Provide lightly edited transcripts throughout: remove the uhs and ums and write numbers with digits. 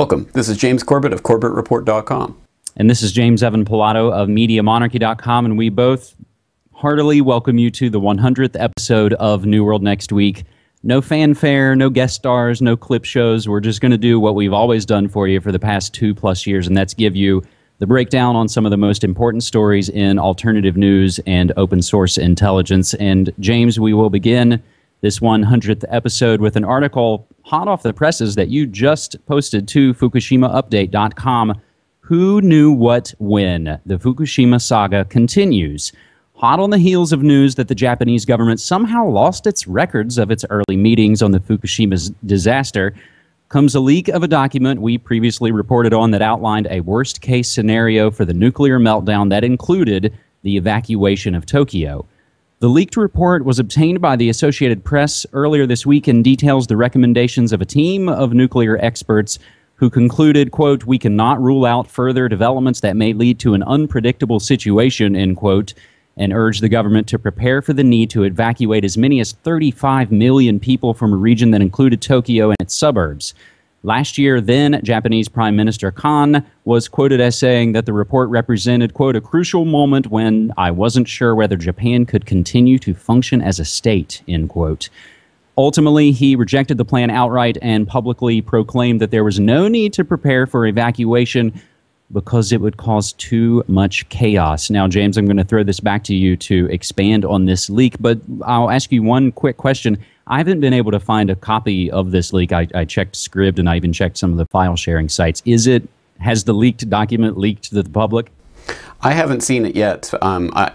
Welcome. This is James Corbett of CorbettReport.com. And this is James Evan Pilato of MediaMonarchy.com, and we both heartily welcome you to the 100th episode of New World Next Week. No fanfare, no guest stars, no clip shows. We're just going to do what we've always done for you for the past 2+ years, and that's give you the breakdown on some of the most important stories in alternative news and open source intelligence. And James, we will begin this 100th episode with an article hot off the presses that you just posted to FukushimaUpdate.com. Who knew what when? The Fukushima saga continues. Hot on the heels of news that the Japanese government somehow lost its records of its early meetings on the Fukushima disaster, comes a leak of a document we previously reported on that outlined a worst-case scenario for the nuclear meltdown that included the evacuation of Tokyo. The leaked report was obtained by the Associated Press earlier this week and details the recommendations of a team of nuclear experts who concluded, quote, "We cannot rule out further developments that may lead to an unpredictable situation," end quote, and urged the government to prepare for the need to evacuate as many as 35 million people from a region that included Tokyo and its suburbs. Last year, then, Japanese Prime Minister Kan was quoted as saying that the report represented, quote, "a crucial moment when I wasn't sure whether Japan could continue to function as a state," end quote. Ultimately, he rejected the plan outright and publicly proclaimed that there was no need to prepare for evacuation because it would cause too much chaos. Now, James, I'm going to throw this back to you to expand on this leak, but I'll ask you one quick question. I haven't been able to find a copy of this leak. I checked Scribd, and I even checked some of the file-sharing sites. Has the leaked document leaked to the public? I haven't seen it yet.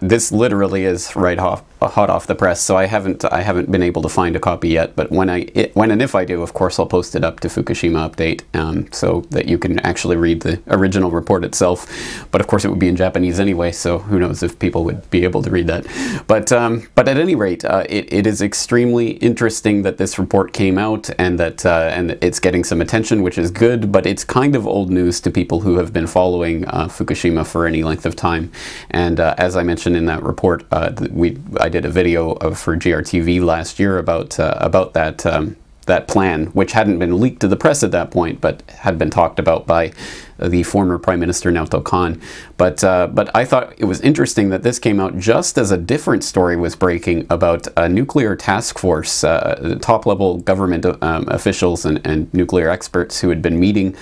This literally is right hot off the press, so I haven't been able to find a copy yet. But when and if I do, of course, I'll post it up to Fukushima Update so that you can actually read the original report itself. But of course, it would be in Japanese anyway, so who knows if people would be able to read that. But at any rate, it is extremely interesting that this report came out and that it's getting some attention, which is good. But it's kind of old news to people who have been following Fukushima for any length of time. And as I mentioned in that report, I did a video for GRTV last year about that that plan, which hadn't been leaked to the press at that point, but had been talked about by the former Prime Minister Naoto Kan. But I thought it was interesting that this came out just as a different story was breaking about a nuclear task force, top-level government officials and nuclear experts who had been meeting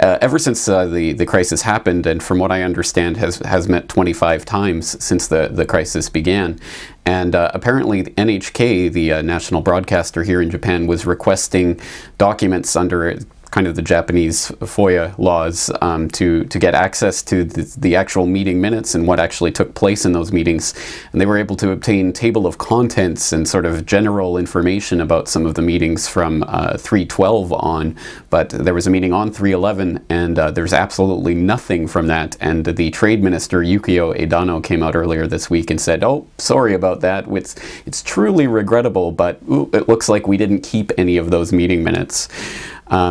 ever since the crisis happened, and from what I understand has met 25 times since the crisis began. And apparently the NHK, the national broadcaster here in Japan, was requesting documents under kind of the Japanese FOIA laws to get access to the actual meeting minutes and what actually took place in those meetings. And they were able to obtain table of contents and sort of general information about some of the meetings from 312 on, but there was a meeting on 311 and there's absolutely nothing from that. And the trade minister, Yukio Edano, came out earlier this week and said, "Oh, sorry about that. It's truly regrettable, but ooh, it looks like we didn't keep any of those meeting minutes."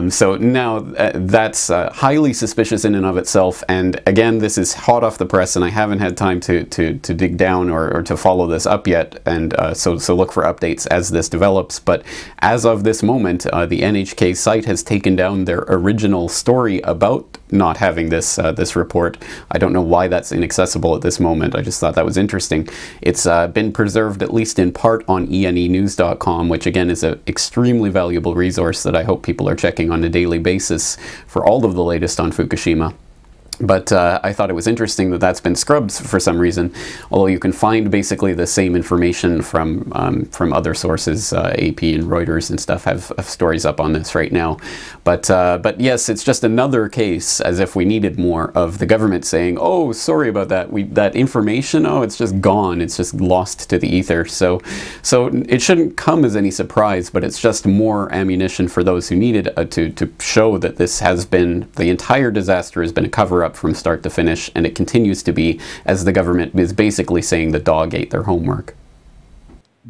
So now that's highly suspicious in and of itself, and again, this is hot off the press, and I haven't had time to dig down or to follow this up yet, and so look for updates as this develops. But as of this moment, the NHK site has taken down their original story about not having this this report. I don't know why that's inaccessible at this moment. I just thought that was interesting. It's been preserved at least in part on enenews.com, which again is an extremely valuable resource that I hope people are checking on a daily basis for all of the latest on Fukushima. But I thought it was interesting that that's been scrubbed for some reason, although you can find basically the same information from other sources. AP and Reuters and stuff have stories up on this right now. But yes, it's just another case, as if we needed more, of the government saying, "Oh, sorry about that. That information, oh, it's just gone. It's just lost to the ether." So it shouldn't come as any surprise, but it's just more ammunition for those who need it to show that this has been, the entire disaster has been a cover-up from start to finish, and it continues to be, as the government is basically saying the dog ate their homework.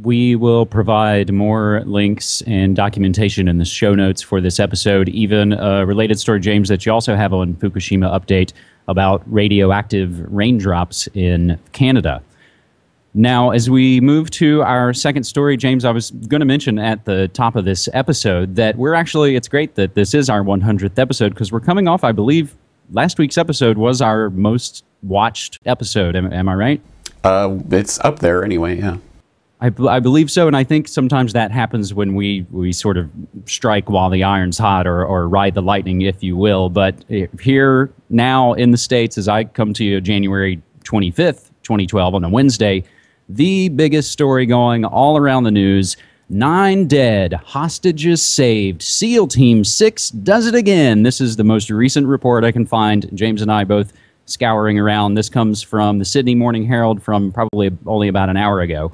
We will provide more links and documentation in the show notes for this episode, even a related story, James, that you also have on Fukushima Update about radioactive raindrops in Canada. Now, as we move to our second story, James, I was going to mention at the top of this episode that we're actually, it's great that this is our 100th episode because we're coming off, I believe, last week's episode was our most watched episode. Am I right? It's up there anyway, yeah. I believe so, and I think sometimes that happens when we sort of strike while the iron's hot or ride the lightning, if you will. But here now in the States, as I come to you January 25th, 2012, on a Wednesday, the biggest story going all around the news, 9 dead, hostages saved, SEAL Team 6 does it again. This is the most recent report I can find. James and I both scouring around. This comes from the Sydney Morning Herald from probably only about an hour ago.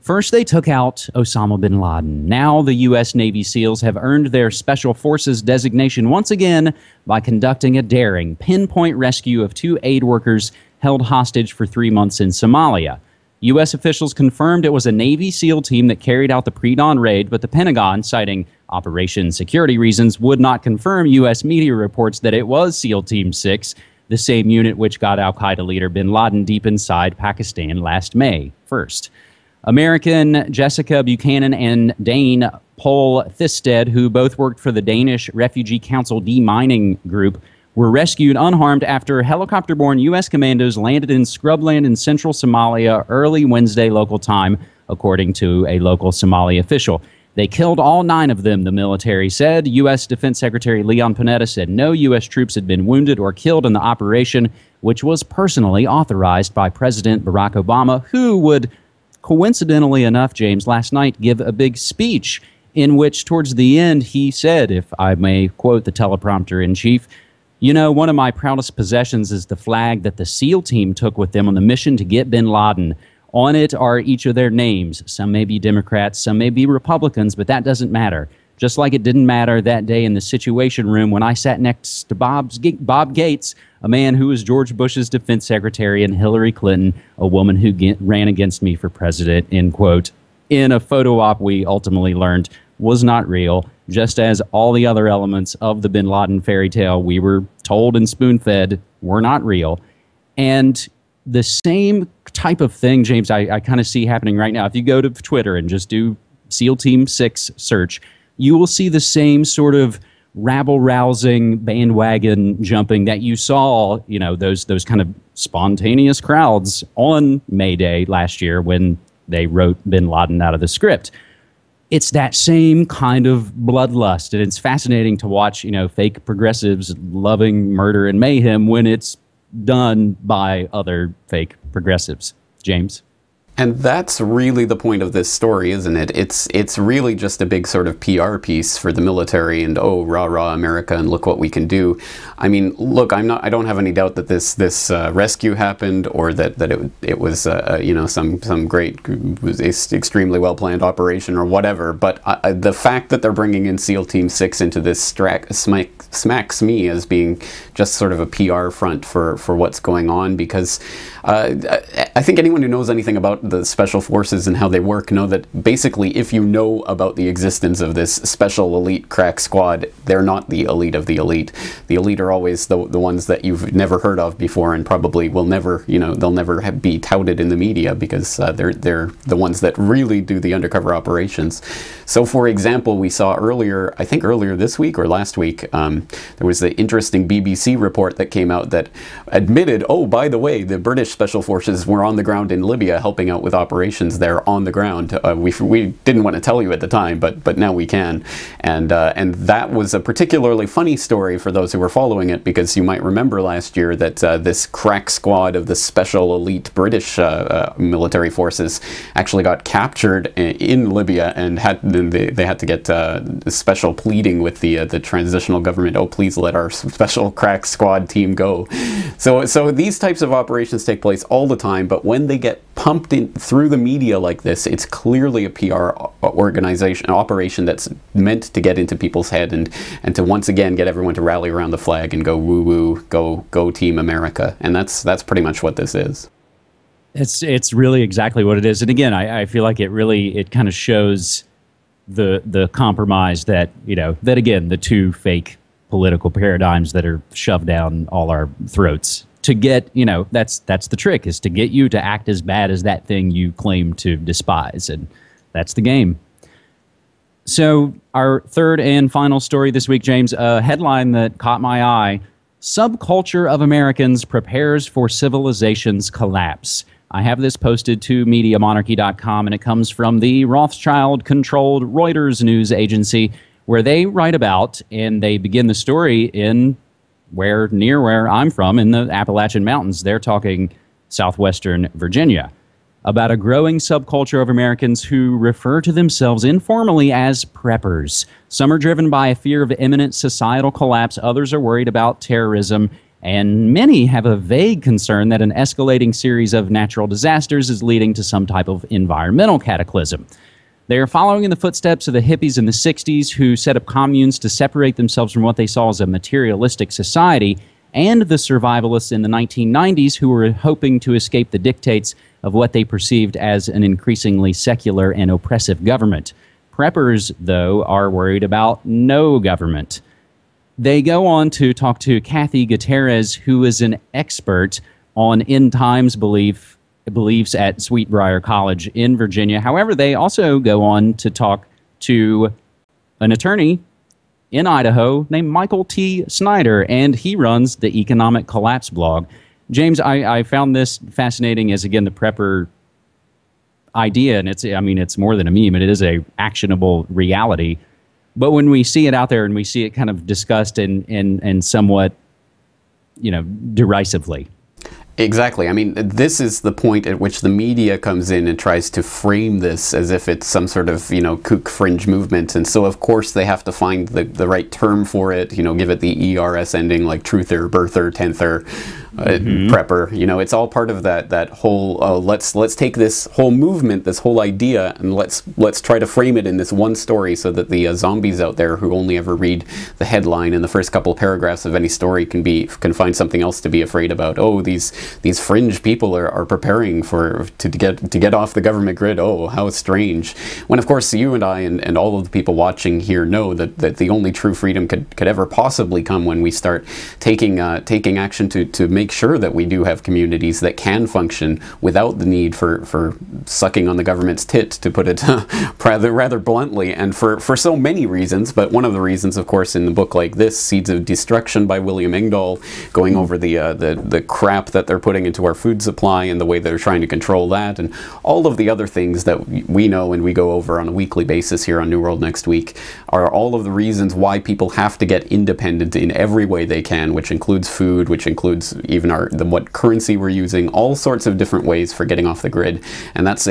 First, they took out Osama bin Laden. Now the U.S. Navy SEALs have earned their Special Forces designation once again by conducting a daring pinpoint rescue of 2 aid workers held hostage for 3 months in Somalia. U.S. officials confirmed it was a Navy SEAL team that carried out the pre-dawn raid, but the Pentagon, citing operation security reasons, would not confirm U.S. media reports that it was SEAL Team 6, the same unit which got al-Qaeda leader bin Laden deep inside Pakistan last May 1st. American Jessica Buchanan and Dane Paul Thisted, who both worked for the Danish Refugee Council demining group, were rescued unharmed after helicopter-borne U.S. commandos landed in scrubland in central Somalia early Wednesday local time, according to a local Somali official. They killed all 9 of them, the military said. U.S. Defense Secretary Leon Panetta said no U.S. troops had been wounded or killed in the operation, which was personally authorized by President Barack Obama, who would... coincidentally enough, James, last night gave a big speech in which towards the end he said, if I may quote the teleprompter in chief, you know, one of my proudest possessions is the flag that the SEAL team took with them on the mission to get bin Laden. On it are each of their names. Some may be Democrats, some may be Republicans, but that doesn't matter. Just like it didn't matter that day in the Situation Room when I sat next to Bob Gates, a man who was George Bush's defense secretary, and Hillary Clinton, a woman who ran against me for president, end quote, in a photo op we ultimately learned was not real, just as all the other elements of the bin Laden fairy tale we were told and spoon-fed were not real. And the same type of thing, James, I kind of see happening right now. If you go to Twitter and just do SEAL Team 6 search, you will see the same sort of rabble-rousing, bandwagon jumping that you saw, you know, those kind of spontaneous crowds on May Day last year when they wrote bin Laden out of the script. It's that same kind of bloodlust, and it's fascinating to watch, you know, fake progressives loving murder and mayhem when it's done by other fake progressives. James? And that's really the point of this story, isn't it? It's really just a big sort of PR piece for the military and, oh, rah rah America and look what we can do. I mean, look, I don't have any doubt that this rescue happened or that it was you know, some great, extremely well planned operation or whatever. But the fact that they're bringing in SEAL Team 6 into this smacks me as being just sort of a PR front for what's going on, because I think anyone who knows anything about the special forces and how they work know that basically if you know about the existence of this special elite crack squad, they're not the elite of the elite. The elite are always the ones that you've never heard of before and probably will never, you know, they'll never be touted in the media because they're the ones that really do the undercover operations. So for example, we saw earlier, I think earlier this week or last week, there was the interesting BBC report that came out that admitted, oh, by the way, the British special forces were on the ground in Libya helping out with operations there on the ground. We didn't want to tell you at the time, but now we can. And that was a particularly funny story for those who were following it, because you might remember last year that this crack squad of the special elite British military forces actually got captured in Libya and they had to get special pleading with the transitional government, oh please let our special crack squad team go. So these types of operations take place all the time, but when they get pumped in through the media like this, it's clearly a PR organization, an operation that's meant to get into people's head and to once again get everyone to rally around the flag and go woo woo, go Team America, and that's pretty much what this is. It's really exactly what it is, and again, I feel like it kind of shows the compromise that, you know, that again the two fake political paradigms that are shoved down all our throats to get, you know, that's the trick, is to get you to act as bad as that thing you claim to despise. And that's the game. So our third and final story this week, James, a headline that caught my eye: Subculture of Americans Prepares for Civilization's Collapse. I have this posted to MediaMonarchy.com, and it comes from the Rothschild-controlled Reuters news agency, where they write about, and they begin the story in near where I'm from, in the Appalachian Mountains. They're talking southwestern Virginia, about a growing subculture of Americans who refer to themselves informally as preppers. Some are driven by a fear of imminent societal collapse, others are worried about terrorism, and many have a vague concern that an escalating series of natural disasters is leading to some type of environmental cataclysm. They are following in the footsteps of the hippies in the 60s, who set up communes to separate themselves from what they saw as a materialistic society, and the survivalists in the 1990s, who were hoping to escape the dictates of what they perceived as an increasingly secular and oppressive government. Preppers, though, are worried about no government. They go on to talk to Kathy Guterres, who is an expert on end times beliefs at Sweet Briar College in Virginia. However, they also go on to talk to an attorney in Idaho named Michael T. Snyder, and he runs the Economic Collapse blog. James, I found this fascinating as, again, the prepper idea, and it's more than a meme, and it is a actionable reality. But when we see it out there, and we see it kind of discussed and somewhat, you know, derisively. Exactly. I mean, this is the point at which the media comes in and tries to frame this as if it's some sort of, you know, kook fringe movement. And so, of course, they have to find the right term for it, you know, give it the ERS ending, like truther, birther, tenther, prepper. You know, it's all part of that whole, let's take this whole movement, this whole idea, and let's try to frame it in this one story, so that the zombies out there who only ever read the headline and the first couple paragraphs of any story can find something else to be afraid about. Oh, these fringe people are preparing to get off the government grid. Oh, how strange. When, of course, you and I and all of the people watching here know that the only true freedom could ever possibly come when we start taking action to make sure that we do have communities that can function without the need for sucking on the government's tit, to put it rather bluntly, and for so many reasons. But one of the reasons, of course, in the book like this, Seeds of Destruction by William Engdahl, going over the crap that they're putting into our food supply and the way they're trying to control that, and all of the other things that we know and we go over on a weekly basis here on New World Next Week, are all of the reasons why people have to get independent in every way they can, which includes food, which includes even what currency we're using, all sorts of different ways for getting off the grid. And that's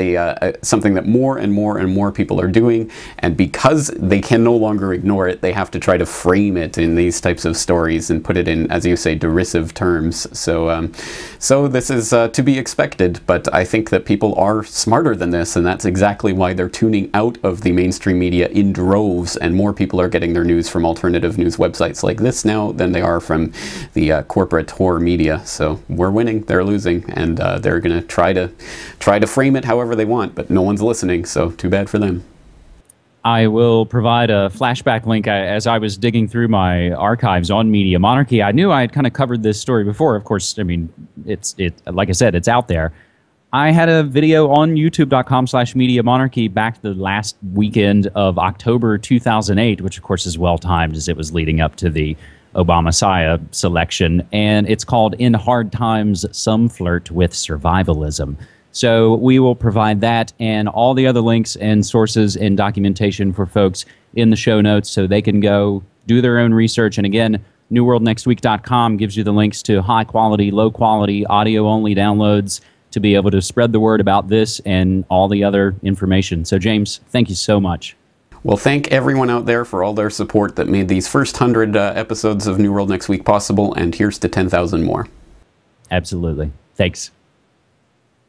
something that more and more and more people are doing, and because they can no longer ignore it, they have to try to frame it in these types of stories and put it in, as you say, derisive terms. So this is to be expected, but I think that people are smarter than this, and that's exactly why they're tuning out of the mainstream media in droves, and more people are getting their news from alternative news websites like this now than they are from the corporate whore media. So we're winning, they're losing, and they're going to try to frame it however they want, but no one's listening, so too bad for them. I will provide a flashback link. As I was digging through my archives on Media Monarchy, I knew I had kind of covered this story before. Of course, I mean, it like I said, it's out there. I had a video on youtube.com/MediaMonarchy back the last weekend of October 2008, which of course is well-timed, as it was leading up to the Obama-Sia selection, and it's called "In Hard Times, Some Flirt with Survivalism." So we will provide that and all the other links and sources and documentation for folks in the show notes, so they can go do their own research. And again, newworldnextweek.com gives you the links to high-quality, low-quality, audio-only downloads to be able to spread the word about this and all the other information. So, James, thank you so much. Well, thank everyone out there for all their support that made these first 100 episodes of New World Next Week possible, and here's to 10,000 more. Absolutely. Thanks.